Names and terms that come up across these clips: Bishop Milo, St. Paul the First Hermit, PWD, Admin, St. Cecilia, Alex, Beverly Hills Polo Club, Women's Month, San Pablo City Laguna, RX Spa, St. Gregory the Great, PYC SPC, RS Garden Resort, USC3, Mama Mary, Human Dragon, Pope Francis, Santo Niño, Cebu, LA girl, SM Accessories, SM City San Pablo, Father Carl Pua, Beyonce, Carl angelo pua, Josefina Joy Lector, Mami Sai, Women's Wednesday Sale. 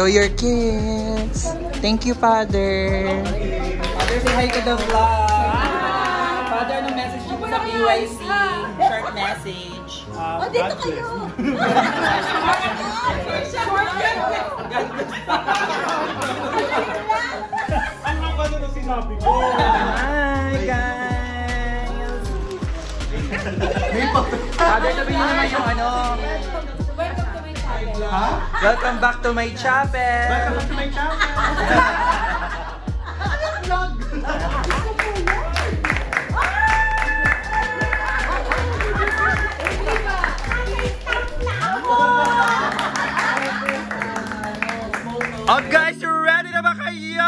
Show your kids. Thank you, Father. Father, say hi to the vlog. Father, ano message dito sa PYC? Short message. Dito kayo. Ano ba na sinabi ko? Hi, guys. Father, sabihin nyo naman yung ano. Huh? Welcome back to my chapel. Welcome back to my chapel. Anong vlog? Oh guys, you're ready na ba kayo?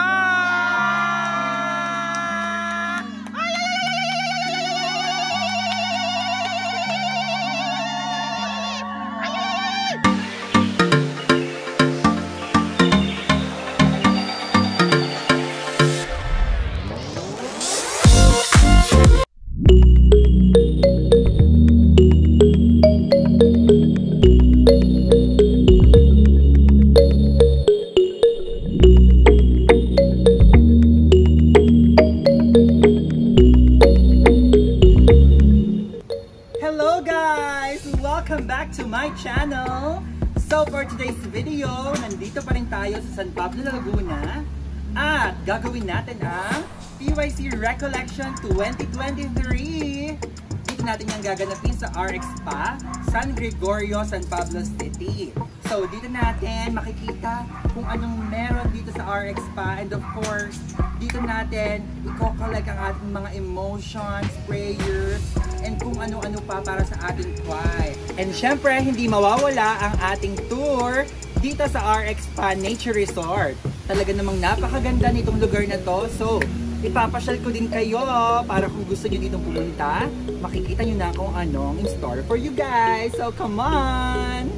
San Pablo, Laguna, at gagawin natin ang PYC Recollection 2023. Week natin yung gaganapin sa RX Spa, San Gregorio, San Pablo City. So dito natin makikita kung anong meron dito sa RX Spa, and of course, dito natin i-collect ang ating mga emotions, prayers, and kung ano-ano pa para sa ating choir. And syempre, hindi mawawala ang ating tour dito sa RX Spa Nature Resort. Talaga namang napakaganda nitong lugar na to. So, ipapasyal ko din kayo para kung gusto nyo dito pumunta, makikita nyo na kung anong in store for you guys. So, come on!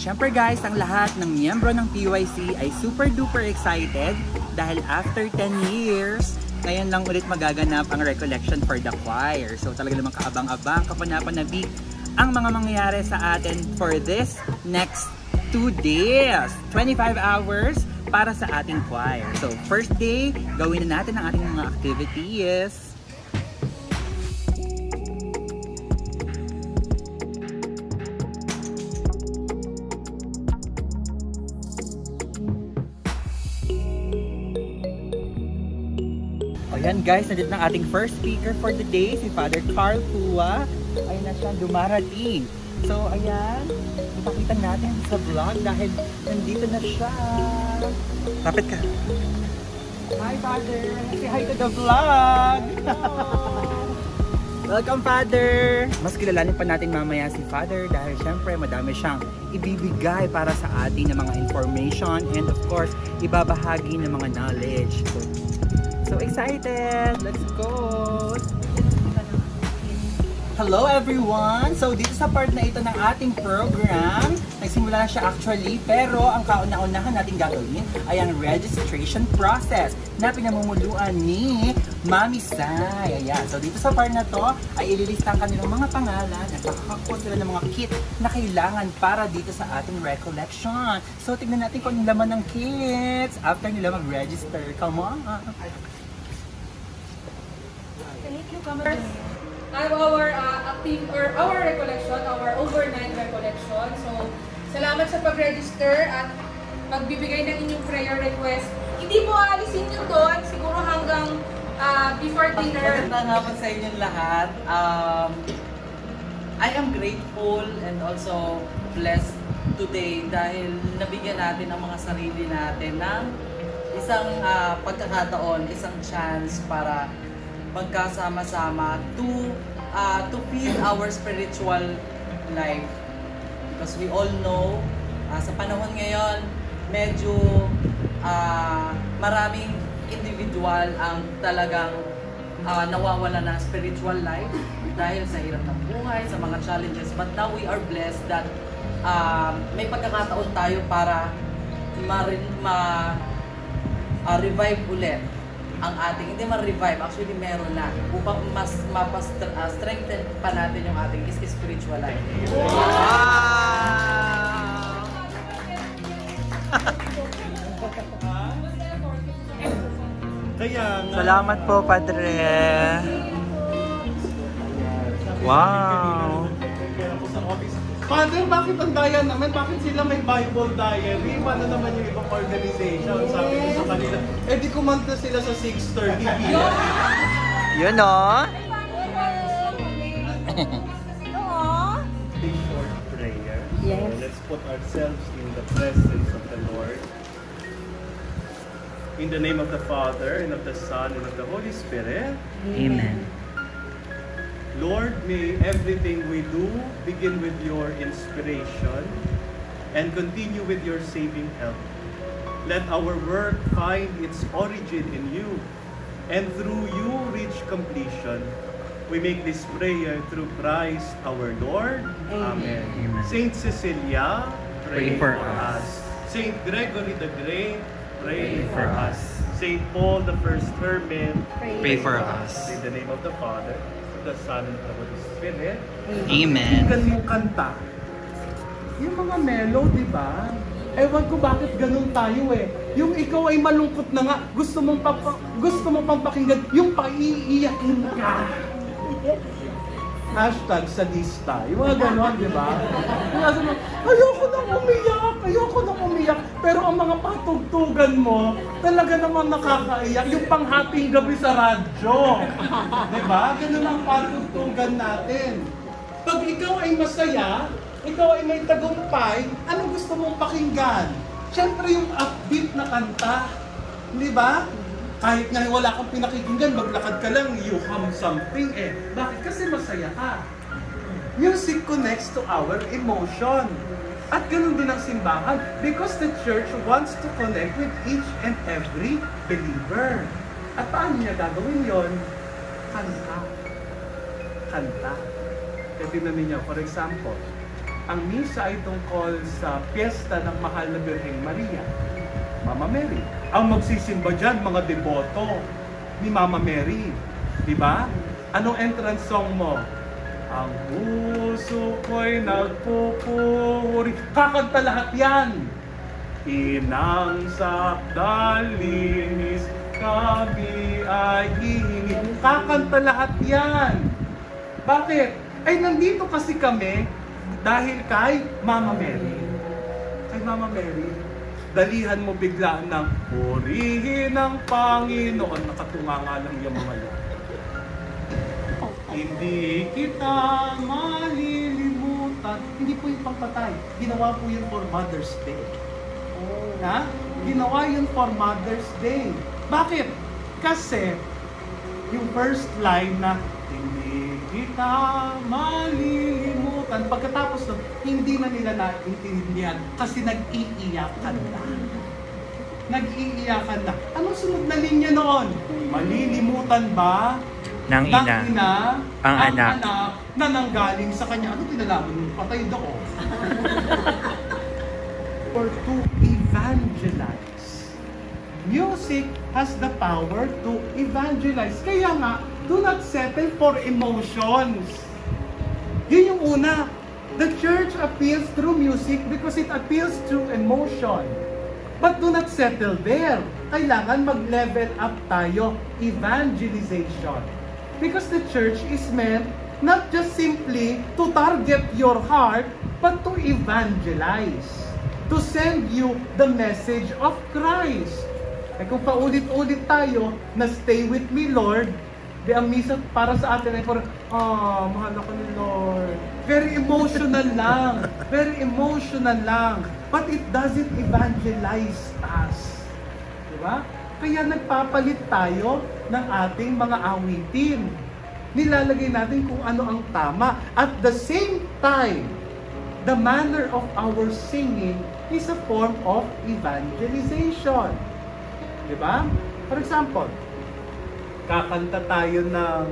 Siyempre guys, ang lahat ng miyembro ng PYC ay super duper excited dahil after 10 years, ngayon lang ulit magaganap ang recollection for the choir. So talaga namang kaabang-abang, kapanapanabik ang mga mangyayari sa atin for this next 2 days. 25 hours para sa ating choir. So first day, gawin na natin ang ating mga activities. Ayan guys, nandito ng ating first speaker for the day, si Father Carl Pua. Ayan na siya, dumarating. So ayan, ipakita natin sa vlog dahil nandito na siya. Lapit ka. Hi Father, say hi to the vlog. Welcome Father. Mas kilalanin pa natin mamaya si Father dahil syempre madami siyang ibibigay para sa atin ng mga information and of course, ibabahagi ng mga knowledge. So excited! Let's go! Hello everyone! So dito sa part na ito ng ating program, nagsimula na siya actually, pero ang kauna-unahan natin gagawin ay ang registration process na pinamumuluan ni Mami Sai. Ayan. So dito sa part na to ay ililista ang kanilang mga pangalan at makakakuha sila ng mga kit na kailangan para dito sa ating recollection. So tignan natin kung anong laman ng kits after nila mag-register. Come on! Our our recollection, our overnight recollection. So, salamat sa pag-register at magbibigay ng inyong prayer request. Hindi po aalisin nyo doon, siguro hanggang before dinner. Maganda nga po sa inyong lahat. I am grateful and also blessed today dahil nabigyan natin ang mga sarili natin ng isang pagkakataon, isang chance para magkasama-sama to feed our spiritual life. Because we all know, sa panahon ngayon, medyo maraming individual ang talagang nawawala ng spiritual life dahil sa hirap ng buhay, sa mga challenges. But now we are blessed that may pagkakataon tayo para ma-revive ulit ang ating, hindi man revive, actually meron na, upang mas strengthen pa natin yung ating spiritual life. Wow! Salamat po, Padre! Wow! Father, bakit ang daya naman? Bakit sila may Bible diary? Paano naman yung ibang organization? Sabi ko sa kanila, eh di kumanta sila sa 6:30 p.m. Yun o! Big short prayer. Yes. Let's put ourselves in the presence of the Lord. In the name of the Father, and of the Son, and of the Holy Spirit. Amen. Lord, may everything we do begin with your inspiration and continue with your saving help. Let our work find its origin in you, and through you reach completion. We make this prayer through Christ our Lord. Amen. Amen. St. Cecilia, pray for us. St. Gregory the Great, pray for us. St. Paul the First Hermit, pray for us. In the name of the Father, the Son, and the Holy Spirit. Amen. Tingnan mo kanta. Yung mga mellow, di ba? Ewan ko bakit ganun tayo eh. Yung ikaw ay malungkot na nga. Gusto mong pampakinggan yung paiiyakin ka. Hashtag sadista. Yung mga ganun, di ba? Ayoko na umiyak! Ayoko na umiyak! Pero ang mga patugtugan mo, talaga naman nakakaiyak. Yung panghating gabi sa radyo. Di ba? Ganun ang patugtugan natin. Pag ikaw ay masaya, ikaw ay may tagumpay, ano gusto mong pakinggan? Siyempre yung upbeat na kanta. Di ba? Kahit nga wala kang pinakikinggan, maglakad ka lang, you hum something eh. Bakit? Kasi masaya ka. Music connects to our emotion. At ganun din ang simbahan, because the church wants to connect with each and every believer. At paano niya gagawin yon? Kanta. Kanta. Kasi niyo, for example, ang misa ay tungkol sa piyesta ng mahal na Birheng Maria, Mama Mary. Ang magsisimba dyan, mga deboto ni Mama Mary. Diba? Anong entrance song mo? Ang puso ko'y nagpupuri. Kakanta lahat yan. Inang sakdalinis, kami ay hihingi. Kakanta lahat yan. Bakit? Ay, nandito kasi kami dahil kay Mama Mary. Kay Mama Mary. Dalihan mo bigla ng purihin ng Panginoon. Nakatunga nga lang yung mga yun. Hindi kita malilimutan. Hindi po yung pangpatay. Ginawa po yun for Mother's Day. Oh, na? Ginawa yun for Mother's Day. Bakit? Kasi yung first line na hindi kita malilimutan. Pagkatapos nun, hindi na nila naiintindihan kasi nag-iiyakan na. Nag-iiyakan na. Anong sunod na linya noon? Malilimutan ba ng ina ang anak na nanggaling sa kanya? Ano tinalaman? Patay doon. Or to evangelize. Music has the power to evangelize. Kaya nga, do not settle for emotions. Yun yung una. The church appeals through music because it appeals through emotion. But do not settle there. Kailangan mag-level up tayo. Evangelization. Because the church is meant not just simply to target your heart, but to evangelize. To send you the message of Christ. Eh kung paulit-ulit tayo na stay with me, Lord, di ang misa para sa atin ay parang, oh, mahal ako ni Lord. Very emotional lang. Very emotional lang. But it doesn't evangelize us. Diba? Kaya nagpapalit tayo ng ating mga awitin. Nilalagay natin kung ano ang tama. At the same time, the manner of our singing is a form of evangelization. Diba? For example, kakanta tayo ng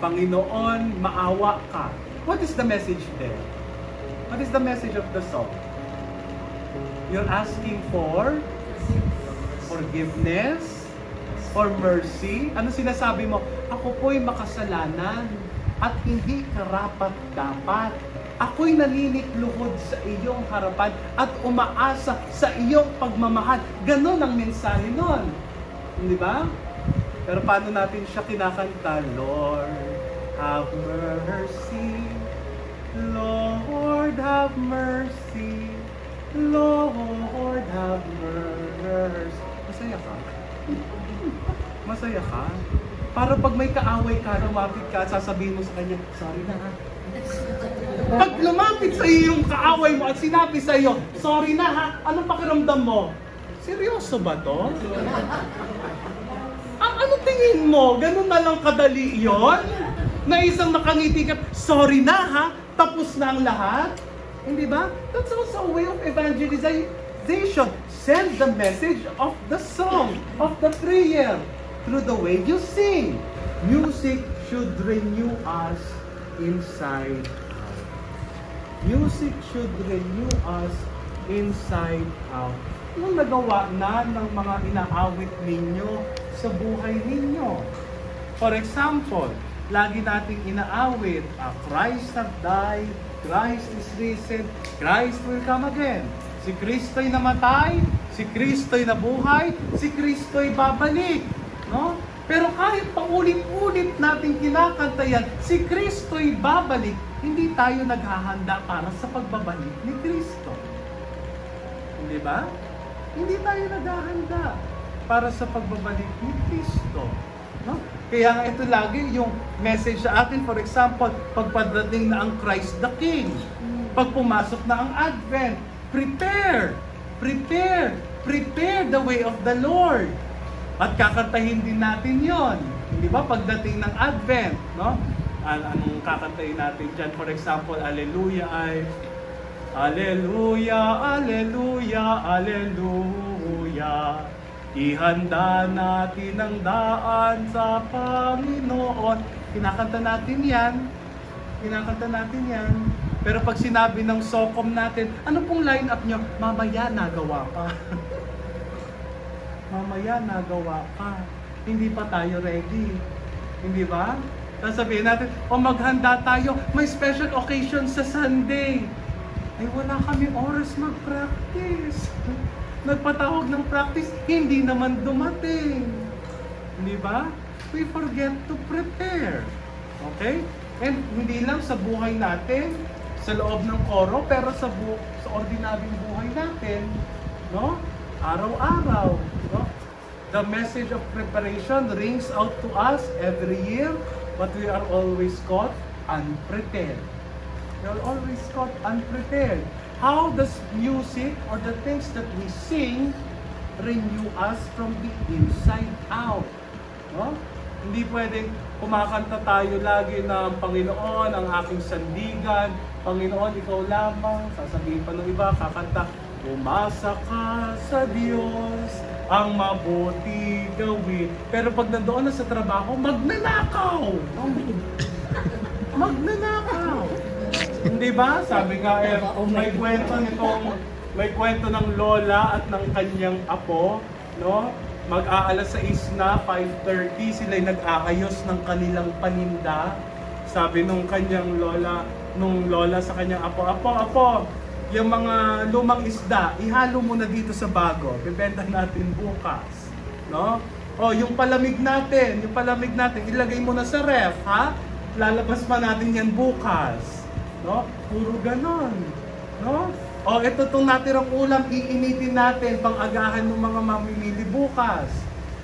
Panginoon, maawa ka. What is the message there? What is the message of the song? You're asking for forgiveness or mercy? Ano sinasabi mo? Ako po'y makasalanan at hindi karapat-dapat. Ako'y nalilikluhod sa iyong harapan at umaasa sa iyong pagmamahal. Ganon ang mensahe nun. Di ba? Pero paano natin siya kinakanta? Lord, have mercy. Lord, have mercy. Lord, have mercy. Masaya ka? Masaya ka? Para pag may kaaway ka, lumapit ka at sasabihin mo sa kanya, sorry na ha. Pag lumapit sa iyo yung kaaway mo at sinabi sa iyo, sorry na ha, anong pakiramdam mo? Seryoso ba to? Ano tingin mo? Ganun na lang kadali yun? Na isang nakangiti ka, sorry na ha, tapos na ang lahat? Hindi ba? That's also a way of evangelization. Send the message of the song, of the prayer, through the way you sing. Music should renew us inside out. Music should renew us inside out. Yung nagawa na ng mga inaawit ninyo sa buhay ninyo. For example, lagi nating inaawit, Christ have died, Christ is risen, Christ will come again. Si Kristo'y namatay, si Kristo'y nabuhay, si Kristo'y babalik. No? Pero kahit paulit-ulit natin kinakanta yan, si Kristo'y babalik, hindi tayo naghahanda para sa pagbabalik ni Kristo. Hindi ba? Hindi tayo naghahanda para sa pagbabalik ni Kristo. No? Kaya ito lagi yung message sa atin. For example, pagpadating na ang Christ the King, pag pumasok na ang Advent, prepare, prepare, prepare the way of the Lord. At kakantahin din natin yon, di ba? Pagdating ng Advent, no? Anong kakantahin natin dyan? For example, Alleluia ay Alleluia, Alleluia, Alleluia. Ihanda natin ang daan sa Panginoon. Kinakanta natin yan. Kinakanta natin yan. Pero pag sinabi ng sokom natin, ano pong line up nyo? Mamaya nagawa pa. Mamaya nagawa pa. Hindi pa tayo ready. Hindi ba? Tapos sabihin natin, o maghanda tayo, may special occasion sa Sunday. Ay wala kami oras mag-practice. Nagpatawag ng practice, hindi naman dumating. Hindi ba? We forget to prepare. Okay? And hindi lang sa buhay natin, sa loob ng koro, pero sa ordinaryong buhay natin. No? Araw-araw, no? The message of preparation rings out to us every year, but we are always caught unprepared. We are always caught unprepared. How does music or the things that we sing renew us from the inside out? No? Hindi pwedeng kumakanta tayo lagi ng Panginoon, ang aking sandigan, Panginoon, ikaw lamang, sasabihin pa ng iba, kakanta, umasa ka sa Diyos, ang mabuti gawin. Pero pag nandoon na sa trabaho, magnanakaw! Magnanakaw! Hindi ba? Sabi nga, may kwento ng lola at ng kanyang apo, no? Mag-aalas 6 na, 5:30, sila'y nag-aayos ng kanilang paninda. Sabi nung kanyang lola, sa kanyang apo, Apo, yung mga lumang isda, ihalo muna dito sa bago. Bibenta natin bukas. No? O, yung palamig natin, ilagay muna sa ref, ha? Lalabas pa natin yan bukas. No? Puro ganon. No? O, ito itong natirang ulam, iinitin natin pang agahan ng mga mamimili bukas.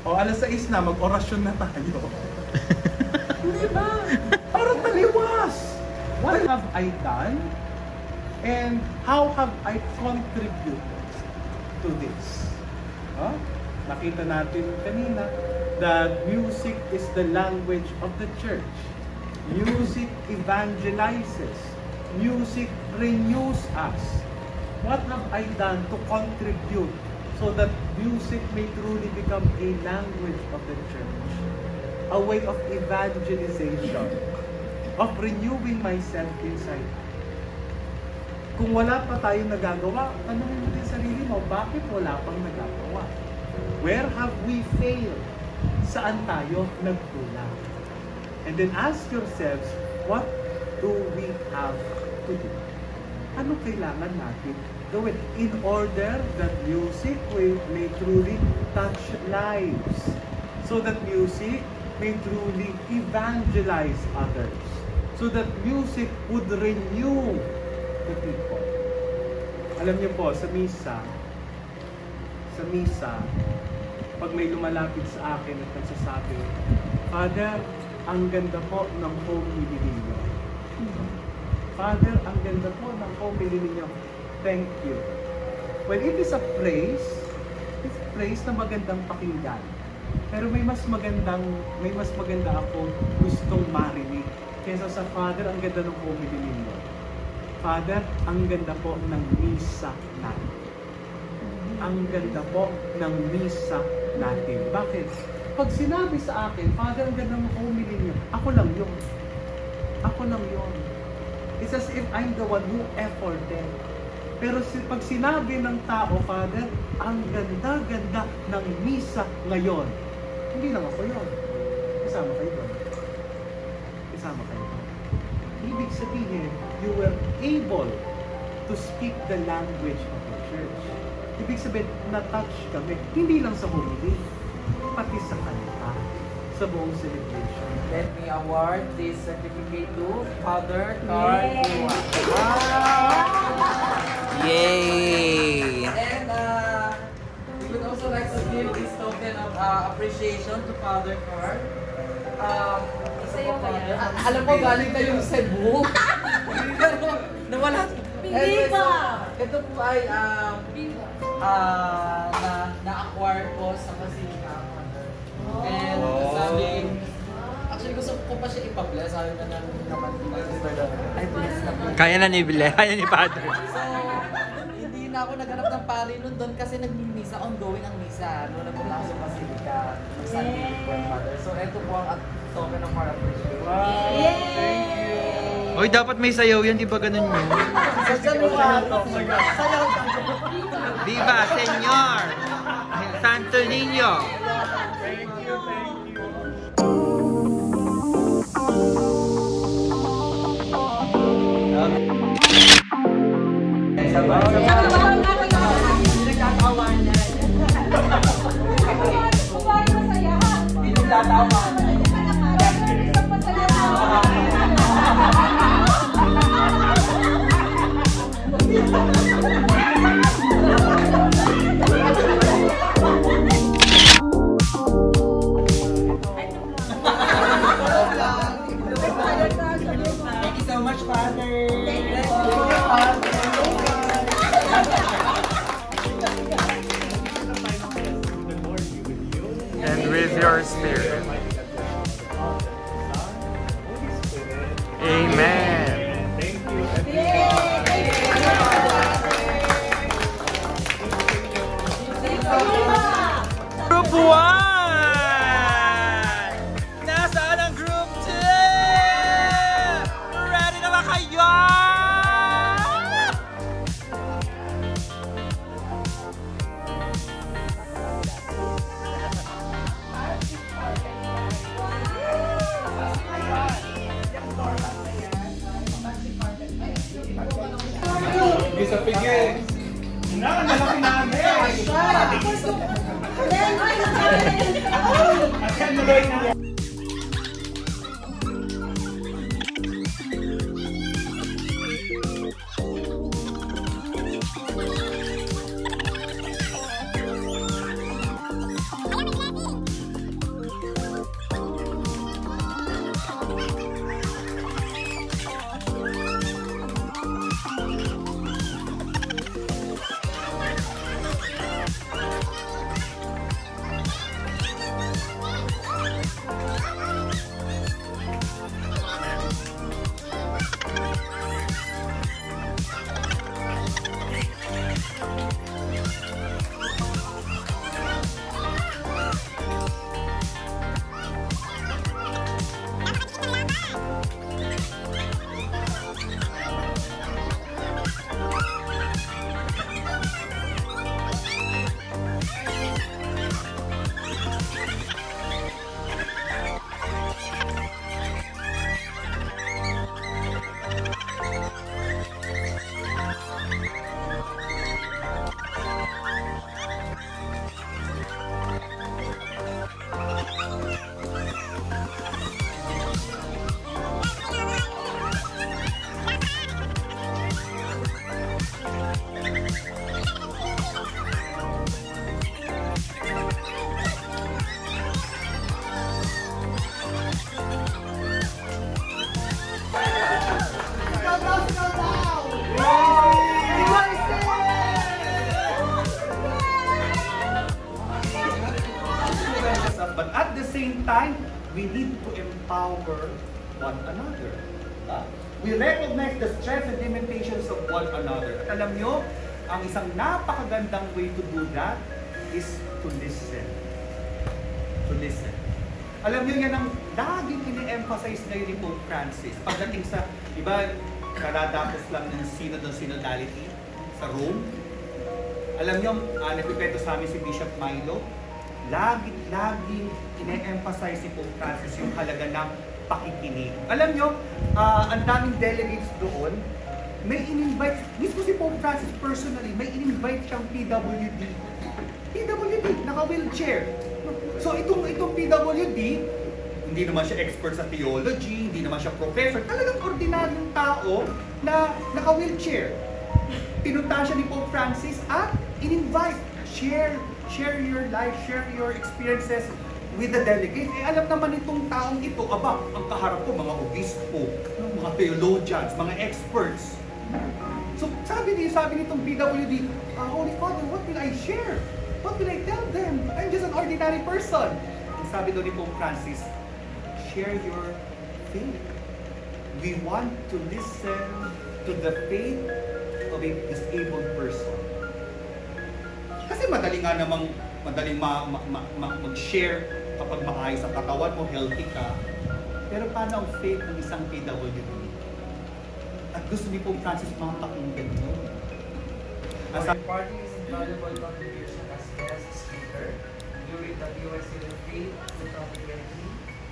O, alas 6 na, mag-orasyon na tayo. Hindi ba? Parang taliwas. What have I done? And how have I contributed to this? Huh? Nakita natin kanina that music is the language of the church. Music evangelizes. Music renews us. What have I done to contribute so that music may truly become a language of the church? A way of evangelization, of renewing myself inside. Kung wala pa tayong nagagawa, tanungin mo din sarili mo, bakit wala pang nagagawa? Where have we failed? Saan tayo nagkulang? And then ask yourselves, what do we have to do? Ano kailangan natin gawin in order that music may truly touch lives? So that music may truly evangelize others. So that music would renew the people. Alam niyo po, sa misa, pag may lumalapit sa akin at nagsasabi, Father, ang ganda po ng homily ninyo. Father, ang ganda po ng homily ninyo. Thank you. Well, it is a praise. It's a praise na magandang pakinggan. Pero may mas maganda ako gustong marinig kaysa sa Father, ang ganda ng homily ninyo. Father, ang ganda po ng misa natin. Ang ganda po ng misa natin. Bakit? Pag sinabi sa akin, Father, ang ganda ng homily niyo, ako lang yun. It's as if I'm the one who efforted. Pero pag sinabi ng tao, Father, ang ganda-ganda ng misa ngayon, hindi lang ako yun. Kasama kayo. Ibig sabihin, you were able to speak the language of the church. Ibig sabihin, na-touch kami, hindi lang sa homily, pati sa kanta, sa buong celebration. Let me award this certificate to Father Carl Pua. Yay! And we would also like to give this token of appreciation to Father Carl. Alam mo, galing kayong Cebu. Nawala. Anyway, so, ito po ay na-acquire ko sa Pasika. And sabi, actually gusto ko pa siya ipa-bless. Sabi na namin naman, I bless na po. Kaya na ni Bile, kaya ni Padre. So, hindi na ako naghanap ng pari nun doon kasi nagmimisa, ongoing ang misa. Noon na po lang ako sa Pasika. So, ito po ang token ng our appreciation. Wow! Thank you! Oy, dapat may sayaw yan, di ba ganun yun? Viva, Senyor! Santo Niño! Thank you, thank you. Thank you so much, Father. Thank you. And with your spirit. Amen. same time, we need to empower one another. We recognize the strengths and limitations of one another. At alam nyo, ang isang napakagandang way to do that is to listen. To listen. Alam nyo, yan ang laging ini-emphasize ngayon ni Pope Francis. Pagdating sa, iba, karadapos lang ng Synod ng Synodality sa Rome. Alam nyo, nagpipeto sa amin si Bishop Milo, laging ini-emphasize si Pope Francis yung halaga ng pakikinig. Alam nyo, ang daming delegates doon, may in-invite, mismo si Pope Francis personally, may in-invite siyang PWD. PWD, naka-wheelchair. So itong PWD, hindi naman siya expert sa theology, hindi naman siya professor, talagang ordinaryong tao na naka-wheelchair. Pinunta siya ni Pope Francis at in-invite, share your life, share your experiences with the delegate. Eh, alam naman itong taong ito, aba, ang kaharap ko, mga obispo, mga theologians, mga experts. So, sabi nitong PWD, Holy Father, what will I share? What will I tell them? I'm just an ordinary person. And sabi doon ni Pope Francis, share your faith. We want to listen to the faith of a disabled person. Kasi madali nga namang mag-share kapag maayos ang katawan mo, healthy ka. Pero paano ang faith ng isang PWD? At gusto ni Pope Francis makatakinggan mo. As a party is invaluable contribution as a speaker during the USC3 2020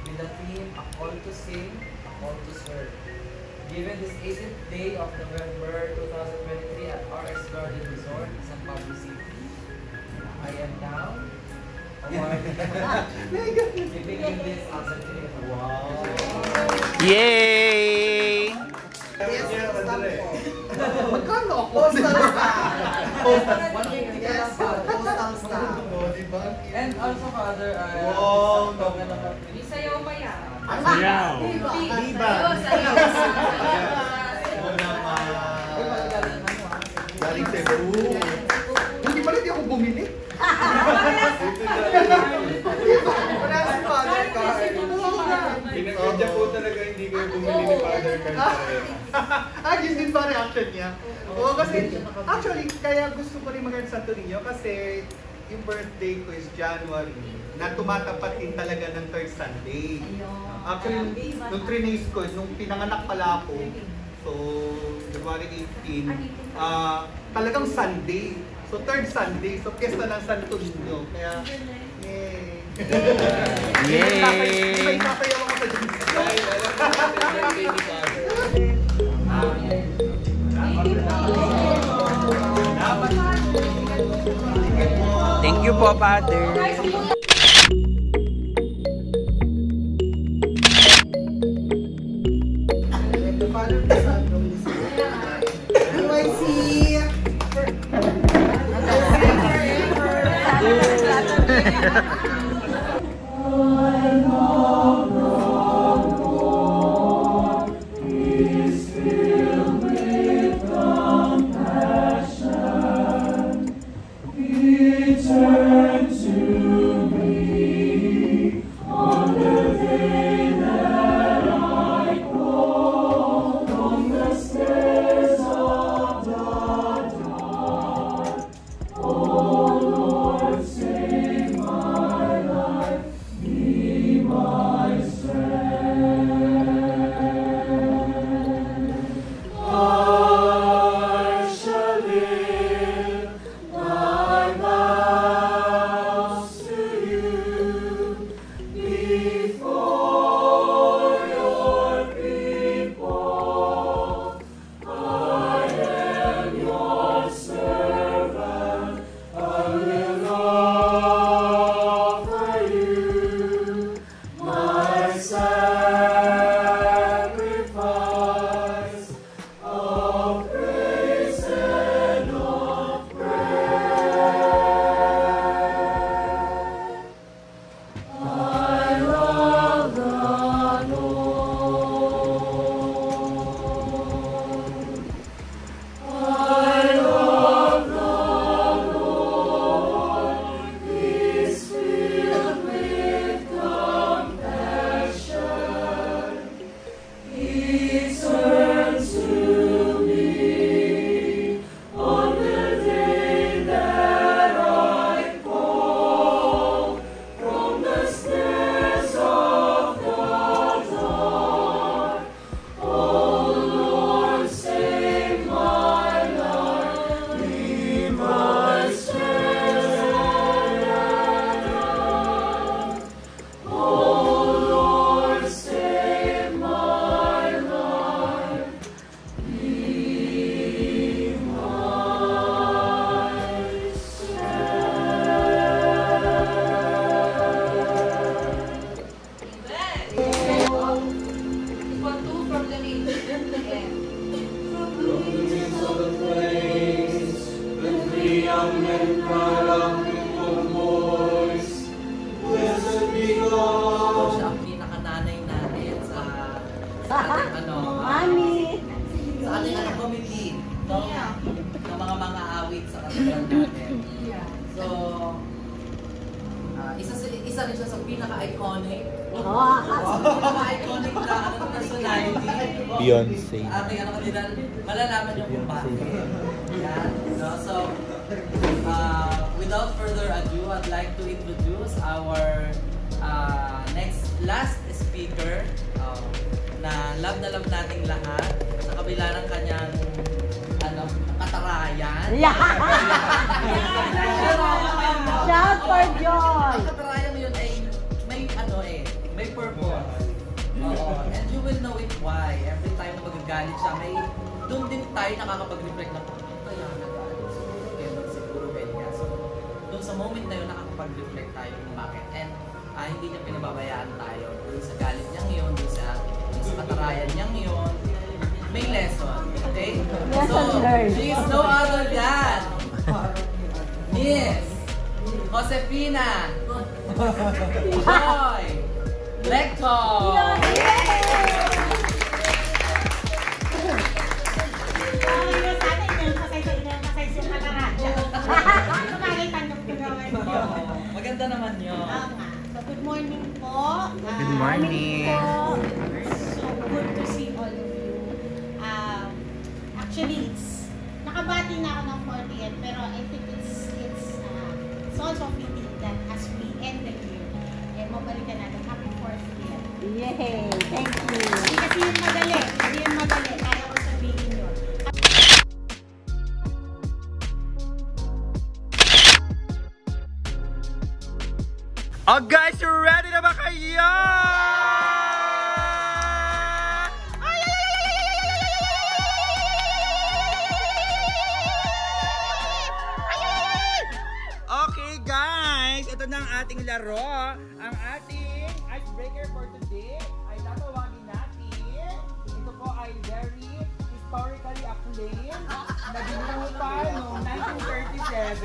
with the theme A Call to Sing, A Call to Serve. Given this 8th day of November 2023 at RS Garden Resort, San Pablo City. I am now awarded giving this as a gift. Wow! Yay! Magkano ako? Postal staff. And also, Father, Sayaw pa yan. Sayaw! Diba! Sayaw! Sayaw naman! Galing Cebu! Hindi pala di ako bumili. Wala si Father Carl. Pinagkadya po talaga hindi kayo bumili ni Father Carl. Yun din ba reaction niya? Oo, kasi actually, kaya gusto ko rin mag-ayon sa Santo Niño kasi yung birthday ko is January na tumatapat din talaga ng third Sunday. Actually, nung trinis ko, nung pinanganak pala ako, so January 18, talagang Sunday. So, third Sunday. So, piyesta ng Santo Niño. Kaya, yay! Yay! May kapayaw ako sa Diyos. Ay, alam ko sa birthday ni Father. Amen. Thank you po, Father. iconic na personality. Beyonce. May ano ka nila, malalaman niyo kung bakit. Yan, no? So, without further ado, I'd like to introduce our last speaker na love nating lahat sa kabila ng kanyang katarayan. Shout for joy! Ang katarayan mo yun ay may purpose. And you will know it why. Every time na magagalit siya, may doon din tayo nakakapag-reflect na kaya nagalit siya. Kaya siguro kaya niya. So, doon sa moment na yun, nakakapag-reflect tayo kung bakit. And hindi niya pinababayaan tayo. Doon sa galit niyang yun, doon sa katarayan niyang yun, may lesson. Okay? So, she is no other than Miss Josefina Joy Lector. Maganda naman yun. So, good morning po. Good morning. So good to see all of you. Actually, nakabati na ako ng 40th, pero I think it's also fitting that as we end the year, eh, mabalikan natin. Happy 4th year. Yay! Thank you. Kasi yung madali. Kasi yung madali. Kaya ko sabihin yun. Oh guys, you're ready na ba kayo? Ng ating laro. Ang ating icebreaker for today ay tatawagin natin. Ito po ay very historically acclaimed na ginupal noong 1937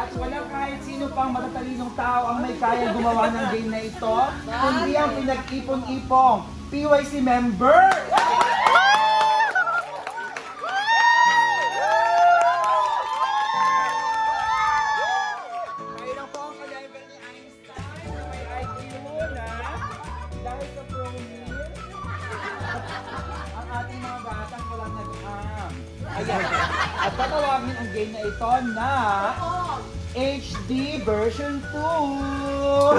at walang kahit sino pang matatalinong tao ang may kaya gumawa ng game na ito kundi ang pinag-ipon-ipong PYC member! Ito na HD version 2!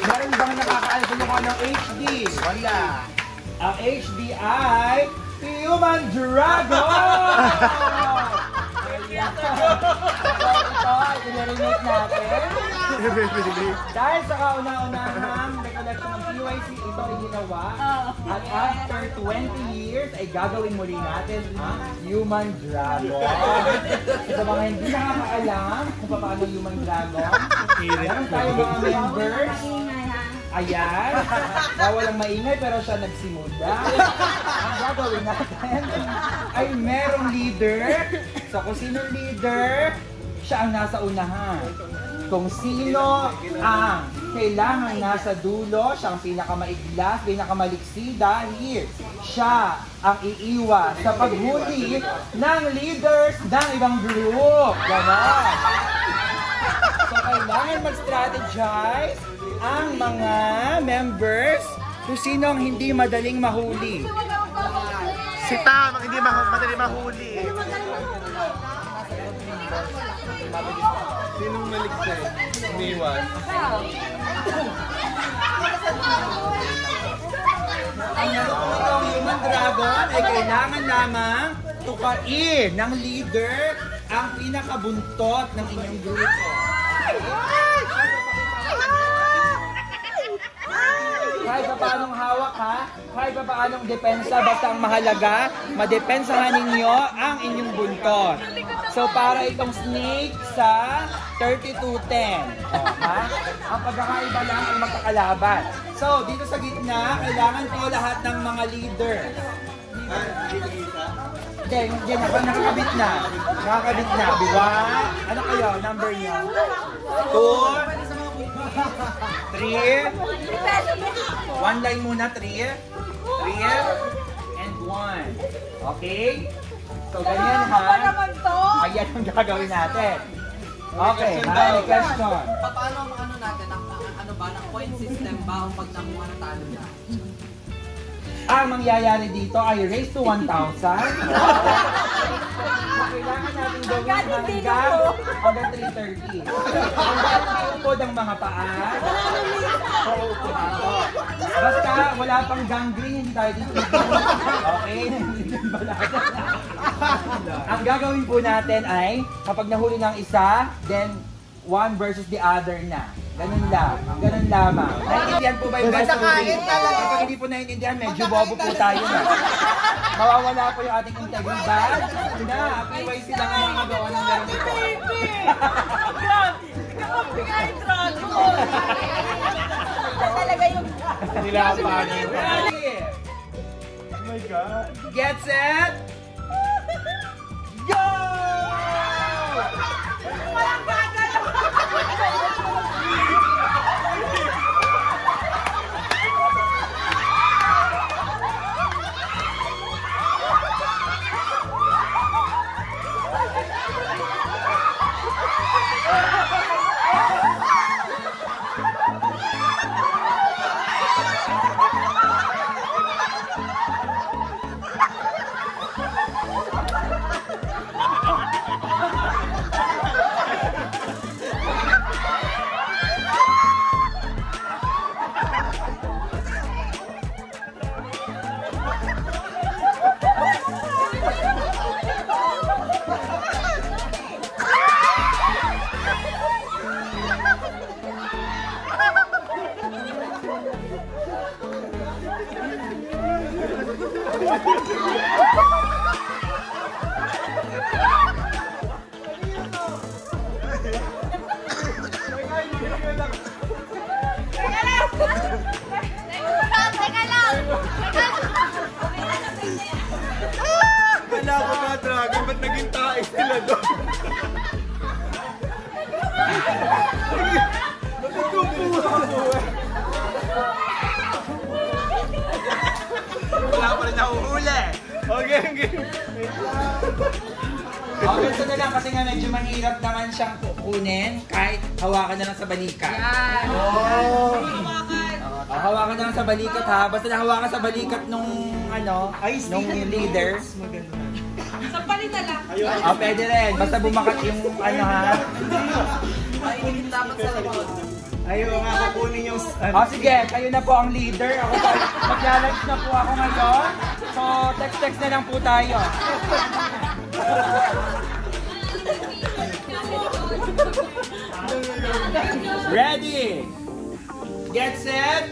Meron bang nakakaalala mo ng HD? Wala! Ang HD ay Human Dragon! Ito ay i-relate natin. Dahil sa kauna-unahang recollection ng PYC, ito ay ginawa. At after 20 years, ay gagawin muli natin ang Human Dragon. Sa mga hindi nakakaalam kung paano Human Dragon, meron tayo mga members. Ayan, walang maingay pero siya nagsimula. Ang gagawin natin ay merong leader. So kung sino leader, siya ang nasa unahan. Kung sino ang kailangan nasa dulo, siya ang pinakamaiglas, pinakamaliksi dahil siya ang iiwas sa paghuli ng leaders ng ibang group. Ganon. So kailangan mag-strategize ang mga members kung sino ang hindi madaling mahuli. Si Tam ang hindi madaling mahuli. Sinong maligtad? Niwan. Ang Human Dragon ay kailangan lamang tukain ng leader ang pinakabuntot ng inyong grupo. Kahit pa paanong hawak ha, kahit pa paanong depensa, basta ang mahalaga, madepensahan ninyo ang inyong buntot. So para itong snake sa 3210. Ang pagkakaiba lang ay magkakalaban. So dito sa gitna, kailangan po lahat ng mga leader. Diyan, nakakabit na. Nakakabit na. Diba? Ano kayo? Number niyo? 2, 3, one line muna, 3, 3, and 1. Okay? So, ganyan ha. Ayan ang gagawin natin. Okay, question. Paano ang ano natin? Ano ano ba, na point system ba, o pag nakuha na talo na? Ang mangyayari dito ay raise to 1,000. Kailangan natin gawin hanggang hanggang 3:30. Ang upod ang mga paa. Basta wala pang gangrene, hindi tayo dito. Okay, ang gagawin po natin ay kapag nahuli ng isa, then one versus the other na. Ganun lang. Ganun lamang. Naiintindihan po ba yung best story? Kapag hindi po naiintindihan, medyo bobo po tayo na. Mawawala po yung ating integridad. Na, PYC lang ang mga gawa ng laro nito. Kapag ay dragon! Talaga yung... Nilapagin. Oh my God. Get set! Go! Walang bagay! Basta nahawakan sa balikat nung ano, nung leader. Sa palit na lang. Oh, pwede rin. Basta bumakat yung ano ha. Ay, hindi dapat sa labot. Ayaw nga, kukunin yung... Oh, sige, kayo na po ang leader. Ako po, maglalunch na po ako ngayon. So, text-text na lang po tayo. Ready? Get set?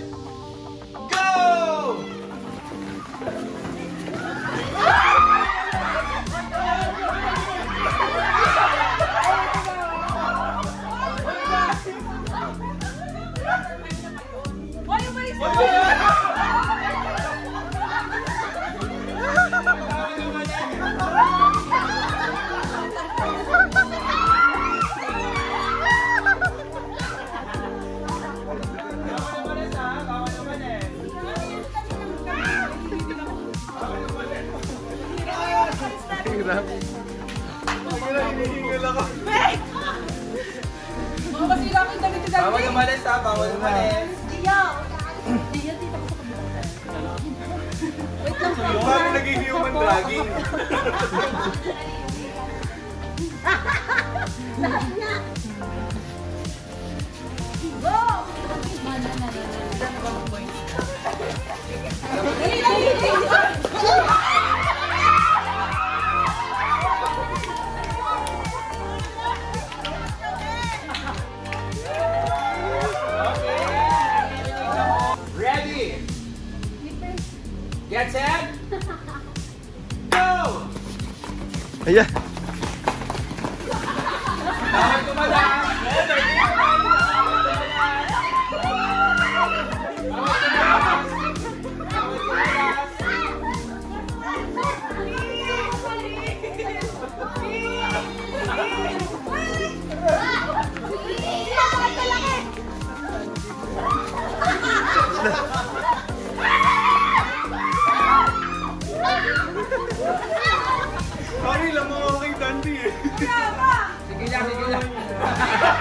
Sige lang.